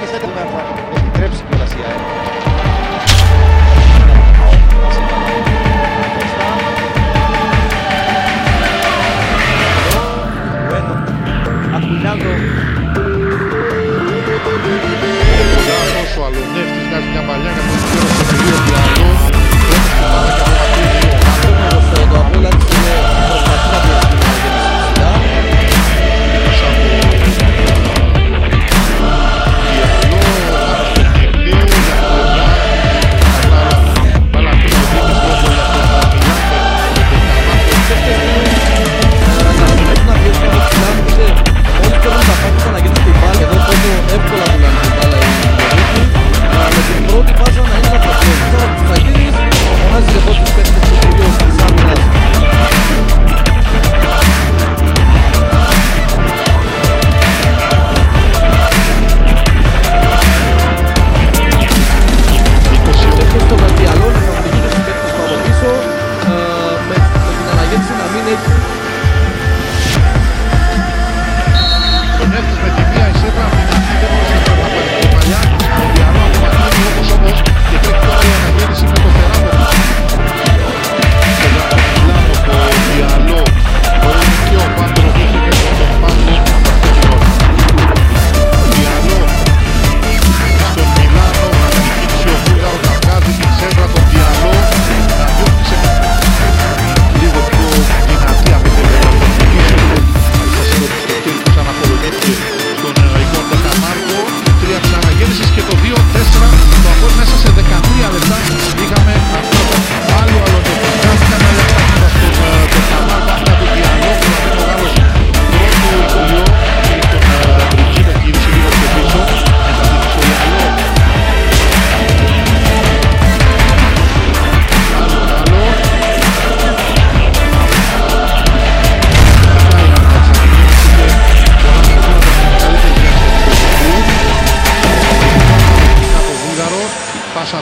και θέλει να επιτρέψει η κολασία. Ο Αλονεύτης βγάζει μια παλιά για τον κύριο Σεφιλίου Διαλό.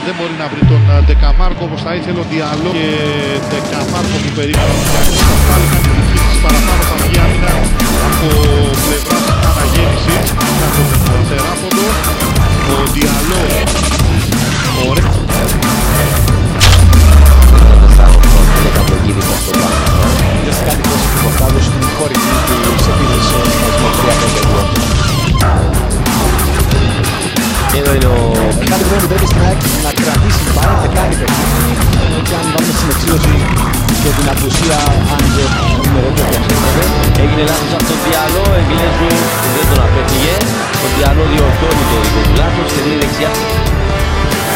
Δεν μπορεί να βρει τον Τεκαμάρκο όπως θα ήθελε ο Διαλό και Τεκαμάρκο που περίμενε θα πάλι κάνει τις παραπάνω θα βγει άμυνα από πλευρά της αναγέννησης θα τον τεράποντο ο Διαλό ωραία πρέπει στην ΑΕΚ να κρατήσει πάρα και κάνει παιχνίδι και αν πάμε στην εξήλωση και την απουσία αν δεν νούμερο και οποιασδήποτε. Έγινε λάθος από τον Διαλό, Εγγλέζου δεν τον απέφυγε. Ο Διαλό διορθώνει το δικό του λάθος και δίνει δεξιά.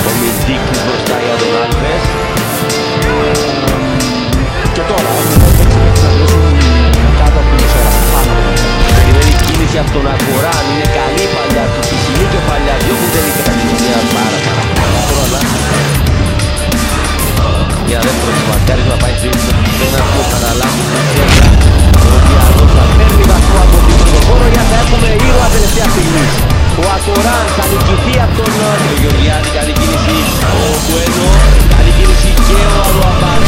Ο Μιντίκης μπροστά για τον Άλβες. Και τώρα ο Μιντίκης θα δώσουν κάτω από την μεσέρα πάνω. Δηλαδή η κίνηση από τον Αγορά είναι καλή παλιά του Πισινού και παλιά δυο που δεν είχε καλή. Για δεύτερο της μακάρισμα πάει τρίτσα, δεν ακούω καταλάβει τα χέρια. Ο Διαλός θα παίρνει βαθμό από την πρωτοχώρο για να έχουμε ήρωα τελευταία στιγμής. Ο Ακοράν θα νικηθεί από τον Νότιο. Ο Γεωργιάδη καλή κίνηση, ο Κουένο καλή κίνηση και ο Αλουαμπάρ.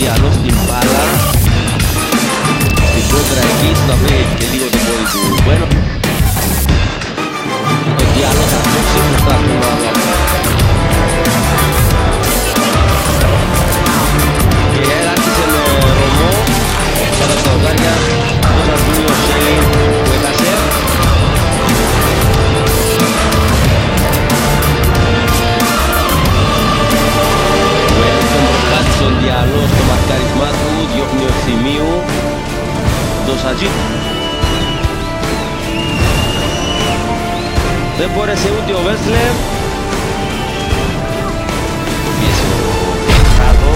Διαλό στην μπάλα, στην κόντρα εκεί, στο να βρει και λίγο το πόδι του Κουένο. Ο Διαλό θα φύγει μπροστά του Μαγαλά. Και έρχεται ο Ρωμό, κάτω στα ογκάρια, θα βγει ο Σέλι που έχασε. Στον Διαλό, στο μαρκαρισμά του, διώχνει ο Θημίου, το Σατζίτ. Δεν μπόρεσε ούτε ο Βέσλερ. Πιέσε ο Χάδο.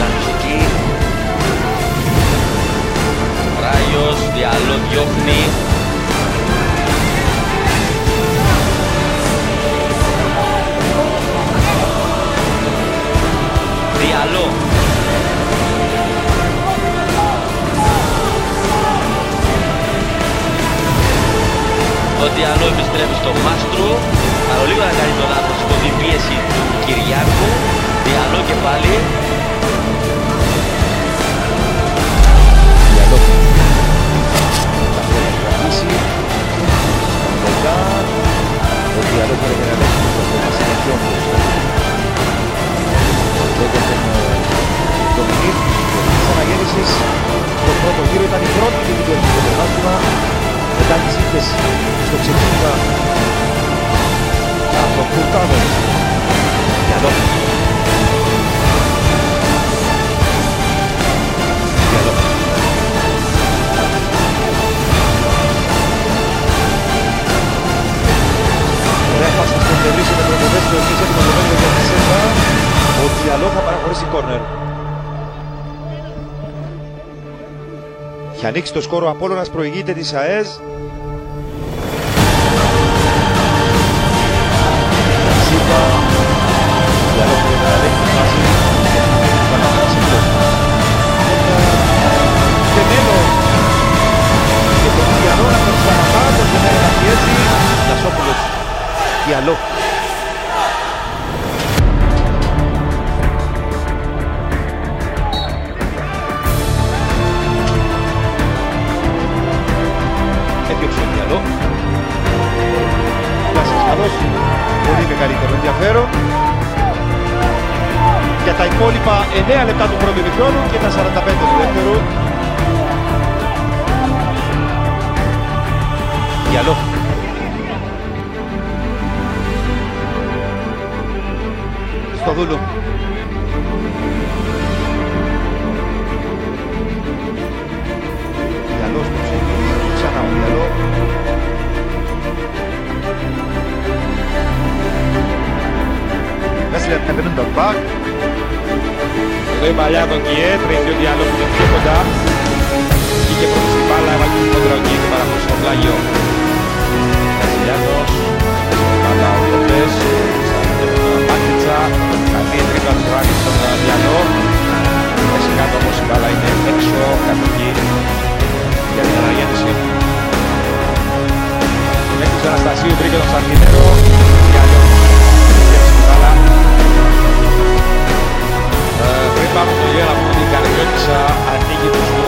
Λάμπος εκεί. Ράγιος, Διαλό διώχνει. Ο Diallo επιστρέφει στο Μάστρο, αλλά λίγο να κάνει το λάθος στο την πίεση του Κυριάκου. Diallo και πάλι. Το πρώτο γύρο ήταν η πρώτη και την στο πρωτάθλημα μετά τις ήττες στο ξεκίνημα από τον Κουρτάνο. Διαλό. Ωραία φάση της κοντελής με προποδές του Ορκίζα και προποδές για τη Σέτα. Ο Διαλό θα παραχωρήσει κόρνερ. Και ανοίξει το σκόρο Απόλλωνας, προηγείται της ΑΕΖ. Σίγουρα, Diallo πρέπει να δέχει τη φάση για να φτάσει εκτός. Και Νέλο, και τον Diallo να τον ξαναπάει, τον Diallo να πιέζει. Τασόπουλος, Diallo. Πολύ μεγαλύτερο ενδιαφέρον για τα υπόλοιπα 9 λεπτά του πρώτου ημιχρόνου και τα 45 του δεύτερου. Diallo. Στο δούλου. Diallo στο ψήφι. Ξανά ο Diallo. Παίρνουν τον μπακ. Εδώ η παλιά τον Κιέ, τρέχει ο Diallo που είναι πιο κοντά. Βγήκε πρώτος την μπάλα, έβαλε τον κόντρα ο Κιέ και παραχωρήσε το πλάγιο. Κασιλιάνος, μπάλα ο Λόπες, στον Μάκριτσα, καλή τρίπλα του Ράνη στον Diallo. Πέσει κάτω όμως η μπάλα είναι έξω, κάτω εκεί, για την αναγέννηση. Μέχρι του Αναστασίου βρήκε τον Σαρδινέρο, Diallo. Πριν πάμε στο γέλα από την Καριώτησα, ανοίγει τους